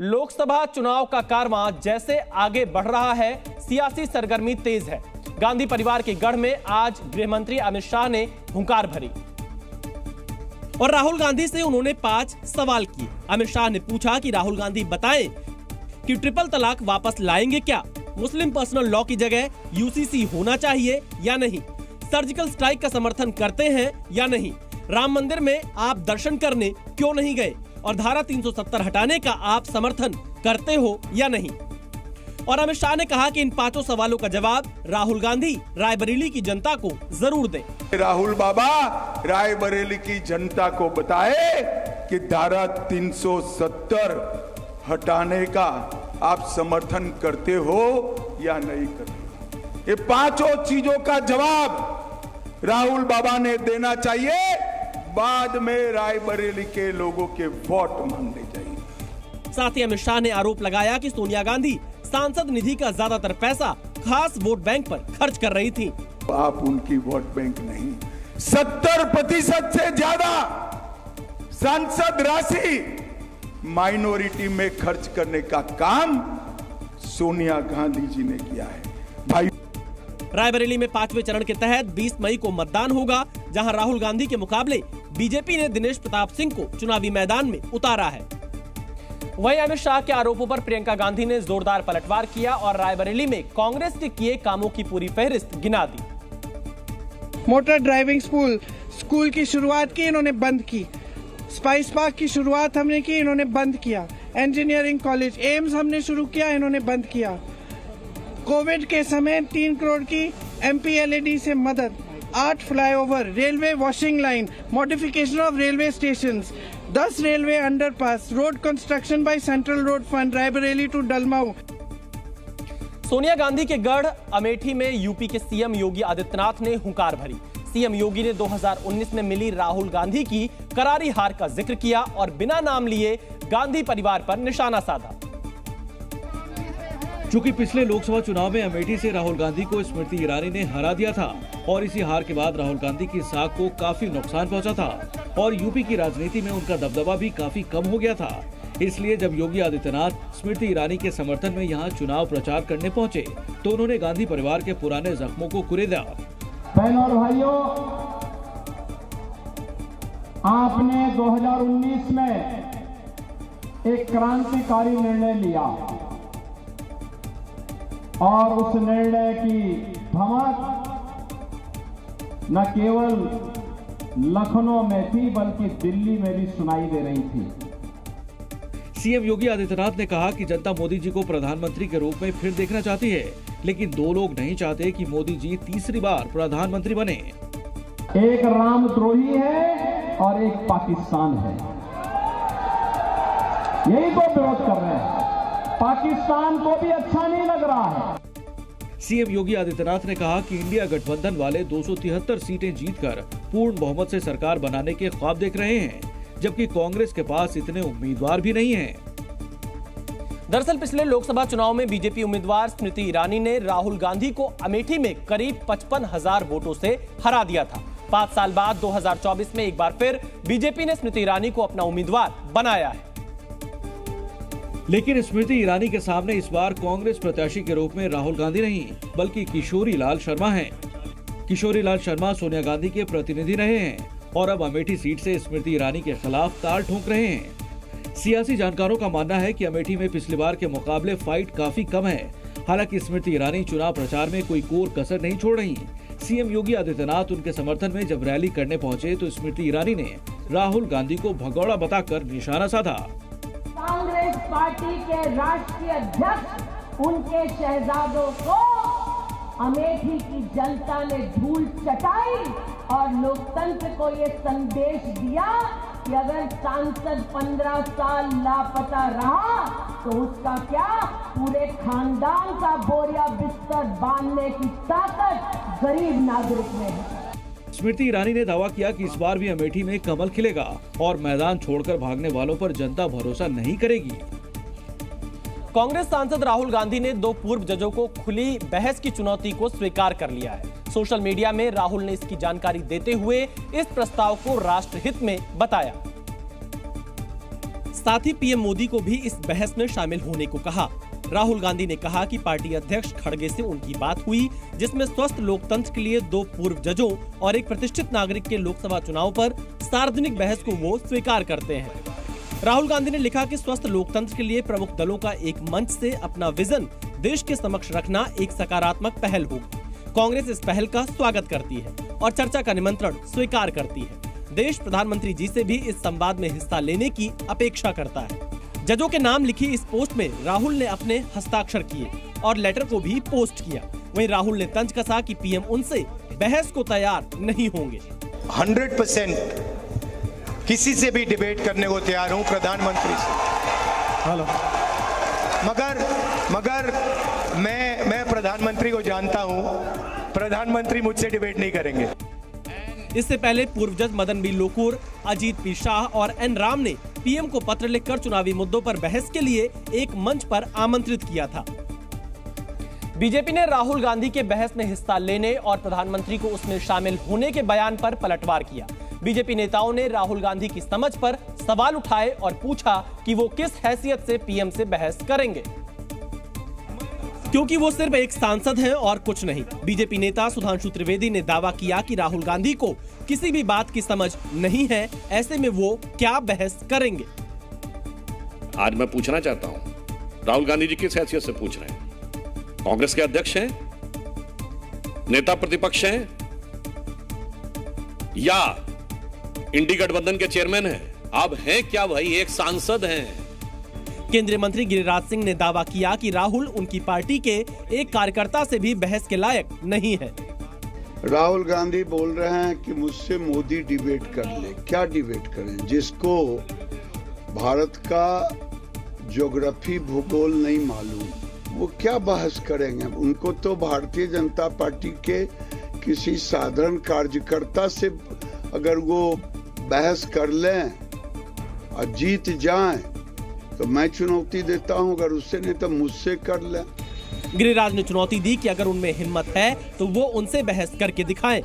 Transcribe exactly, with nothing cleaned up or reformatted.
लोकसभा चुनाव का कारवां जैसे आगे बढ़ रहा है, सियासी सरगर्मी तेज है। गांधी परिवार के गढ़ में आज गृह मंत्री अमित शाह ने हुंकार भरी और राहुल गांधी से उन्होंने पांच सवाल किए। अमित शाह ने पूछा कि राहुल गांधी बताएं कि ट्रिपल तलाक वापस लाएंगे क्या, मुस्लिम पर्सनल लॉ की जगह यूसीसी होना चाहिए या नहीं, सर्जिकल स्ट्राइक का समर्थन करते हैं या नहीं, राम मंदिर में आप दर्शन करने क्यों नहीं गए और धारा तीन सौ सत्तर हटाने का आप समर्थन करते हो या नहीं। और अमित शाह ने कहा कि इन पांचों सवालों का जवाब राहुल गांधी रायबरेली की जनता को जरूर दें। राहुल बाबा रायबरेली की जनता को बताए कि धारा तीन सौ सत्तर हटाने का आप समर्थन करते हो या नहीं करते। ये पांचों चीजों का जवाब राहुल बाबा ने देना चाहिए, बाद में रायबरेली के लोगों के वोट मांगने चाहिए। साथ ही अमित शाह ने आरोप लगाया कि सोनिया गांधी सांसद निधि का ज्यादातर पैसा खास वोट बैंक पर खर्च कर रही थी। आप उनकी वोट बैंक नहीं, सत्तर प्रतिशत से ज्यादा सांसद राशि माइनॉरिटी में खर्च करने का काम सोनिया गांधी जी ने किया है। भाई रायबरेली में पांचवें चरण के तहत बीस मई को मतदान होगा, जहां राहुल गांधी के मुकाबले बीजेपी ने दिनेश प्रताप सिंह को चुनावी मैदान में उतारा है। वहीं अमित शाह के आरोपों पर प्रियंका गांधी ने जोरदार पलटवार किया और रायबरेली में कांग्रेस के किए कामों की पूरी फेहरिस्त गिना दी। मोटर ड्राइविंग स्कूल स्कूल की शुरुआत की, इन्होंने बंद की। स्पाइस पार्क की शुरुआत हमने की, इन्होंने बंद किया। इंजीनियरिंग कॉलेज एम्स हमने शुरू किया, इन्होंने बंद किया। कोविड के समय तीन करोड़ की एमपीएलएडी से मदद, आठ flyover, railway washing line, modification of railway station, दस railway underpass, road construction by central road fund Raebareli to Dalmau. Sonia Gandhi के गढ़ अमेठी में यूपी के सीएम योगी आदित्यनाथ ने हुंकार भरी। सीएम योगी ने दो हज़ार उन्नीस में मिली राहुल गांधी की करारी हार का जिक्र किया और बिना नाम लिए गांधी परिवार पर निशाना साधा। चूंकि पिछले लोकसभा चुनाव में अमेठी से राहुल गांधी को स्मृति ईरानी ने हरा दिया था और इसी हार के बाद राहुल गांधी की साख को काफी नुकसान पहुंचा था और यूपी की राजनीति में उनका दबदबा भी काफी कम हो गया था, इसलिए जब योगी आदित्यनाथ स्मृति ईरानी के समर्थन में यहां चुनाव प्रचार करने पहुंचे तो उन्होंने गांधी परिवार के पुराने जख्मों को कुरेदा। बहनों और भाइयों, आपने दो हज़ार उन्नीस में एक क्रांतिकारी निर्णय लिया और उस निर्णय की धमक न केवल लखनऊ में थी बल्कि दिल्ली में भी सुनाई दे रही थी। सीएम योगी आदित्यनाथ ने कहा कि जनता मोदी जी को प्रधानमंत्री के रूप में फिर देखना चाहती है, लेकिन दो लोग नहीं चाहते कि मोदी जी तीसरी बार प्रधानमंत्री बने। एक रामद्रोही है और एक पाकिस्तान है, यही को विरोध कर रहे हैं। पाकिस्तान को भी अच्छा नहीं लग रहा है। सीएम योगी आदित्यनाथ ने कहा कि इंडिया गठबंधन वाले दो सौ तिहत्तर सीटें जीतकर पूर्ण बहुमत से सरकार बनाने के ख्वाब देख रहे हैं, जबकि कांग्रेस के पास इतने उम्मीदवार भी नहीं हैं। दरअसल पिछले लोकसभा चुनाव में बीजेपी उम्मीदवार स्मृति ईरानी ने राहुल गांधी को अमेठी में करीब पचपन हजार वोटों से हरा दिया था। पाँच साल बाद दो हज़ार चौबीस में एक बार फिर बीजेपी ने स्मृति ईरानी को अपना उम्मीदवार बनाया है, लेकिन स्मृति ईरानी के सामने इस बार कांग्रेस प्रत्याशी के रूप में राहुल गांधी नहीं बल्कि किशोरी लाल शर्मा हैं। किशोरी लाल शर्मा सोनिया गांधी के प्रतिनिधि रहे हैं और अब अमेठी सीट से स्मृति ईरानी के खिलाफ ताल ठोक रहे हैं। सियासी जानकारों का मानना है कि अमेठी में पिछली बार के मुकाबले फाइट काफी कम है। हालांकि स्मृति ईरानी चुनाव प्रचार में कोई कोर कसर नहीं छोड़ रही। सीएम योगी आदित्यनाथ उनके समर्थन में जब रैली करने पहुँचे तो स्मृति ईरानी ने राहुल गांधी को भगौड़ा बताकर निशाना साधा। कांग्रेस पार्टी के राष्ट्रीय अध्यक्ष, उनके शहजादों को अमेठी की जनता ने धूल चटाई और लोकतंत्र को ये संदेश दिया कि अगर सांसद पंद्रह साल लापता रहा तो उसका क्या, पूरे खानदान का बोरिया बिस्तर बांधने की ताकत गरीब नागरिक में है। स्मृति ईरानी ने दावा किया कि इस बार भी अमेठी में कमल खिलेगा और मैदान छोड़कर भागने वालों पर जनता भरोसा नहीं करेगी। कांग्रेस सांसद राहुल गांधी ने दो पूर्व जजों को खुली बहस की चुनौती को स्वीकार कर लिया है। सोशल मीडिया में राहुल ने इसकी जानकारी देते हुए इस प्रस्ताव को राष्ट्रहित में बताया। साथ ही पीएम मोदी को भी इस बहस में शामिल होने को कहा। राहुल गांधी ने कहा कि पार्टी अध्यक्ष खड़गे से उनकी बात हुई, जिसमें स्वस्थ लोकतंत्र के लिए दो पूर्व जजों और एक प्रतिष्ठित नागरिक के लोकसभा चुनाव पर सार्वजनिक बहस को वो स्वीकार करते हैं। राहुल गांधी ने लिखा कि स्वस्थ लोकतंत्र के लिए प्रमुख दलों का एक मंच से अपना विजन देश के समक्ष रखना एक सकारात्मक पहल होगी। कांग्रेस इस पहल का स्वागत करती है और चर्चा का निमंत्रण स्वीकार करती है। देश प्रधानमंत्री जी से भी इस संवाद में हिस्सा लेने की अपेक्षा करता है। जजों के नाम लिखी इस पोस्ट में राहुल ने अपने हस्ताक्षर किए और लेटर को भी पोस्ट किया। वहीं राहुल ने तंज कसा कि पीएम उनसे बहस को तैयार नहीं होंगे। हंड्रेड परसेंट किसी से भी डिबेट करने को तैयार हूं, प्रधानमंत्री से। हेलो। मगर मगर मैं मैं प्रधानमंत्री को जानता हूं, प्रधानमंत्री मुझसे डिबेट नहीं करेंगे। इससे पहले पूर्व जज मदन बी लोकुर, अजीत पी शाह और एन राम ने पीएम को पत्र लिखकर चुनावी मुद्दों पर बहस के लिए एक मंच पर आमंत्रित किया था। बीजेपी ने राहुल गांधी के बहस में हिस्सा लेने और प्रधानमंत्री को उसमें शामिल होने के बयान पर पलटवार किया। बीजेपी नेताओं ने राहुल गांधी की समझ पर सवाल उठाए और पूछा कि वो किस हैसियत से पीएम से बहस करेंगे, क्योंकि वो सिर्फ एक सांसद हैं और कुछ नहीं। बीजेपी नेता सुधांशु त्रिवेदी ने दावा किया कि राहुल गांधी को किसी भी बात की समझ नहीं है, ऐसे में वो क्या बहस करेंगे। आज मैं पूछना चाहता हूँ, राहुल गांधी जी किस हैसियत से पूछ रहे हैं? कांग्रेस के अध्यक्ष हैं, नेता प्रतिपक्ष हैं या इंडी गठबंधन के चेयरमैन हैं? आप हैं क्या भाई, एक सांसद हैं। केंद्रीय मंत्री गिरिराज सिंह ने दावा किया कि राहुल उनकी पार्टी के एक कार्यकर्ता से भी बहस के लायक नहीं है। राहुल गांधी बोल रहे हैं कि मुझसे मोदी डिबेट कर ले। क्या डिबेट करें जिसको भारत का ज्योग्राफी, भूगोल नहीं मालूम? वो क्या बहस करेंगे? उनको तो भारतीय जनता पार्टी के किसी साधारण कार्यकर्ता से अगर वो बहस कर लें और जीत जाएं तो मैं चुनौती देता हूं, अगर उससे नहीं तो मुझसे कर लें। गिरिराज ने चुनौती दी कि अगर उनमें हिम्मत है तो वो उनसे बहस करके दिखाएं।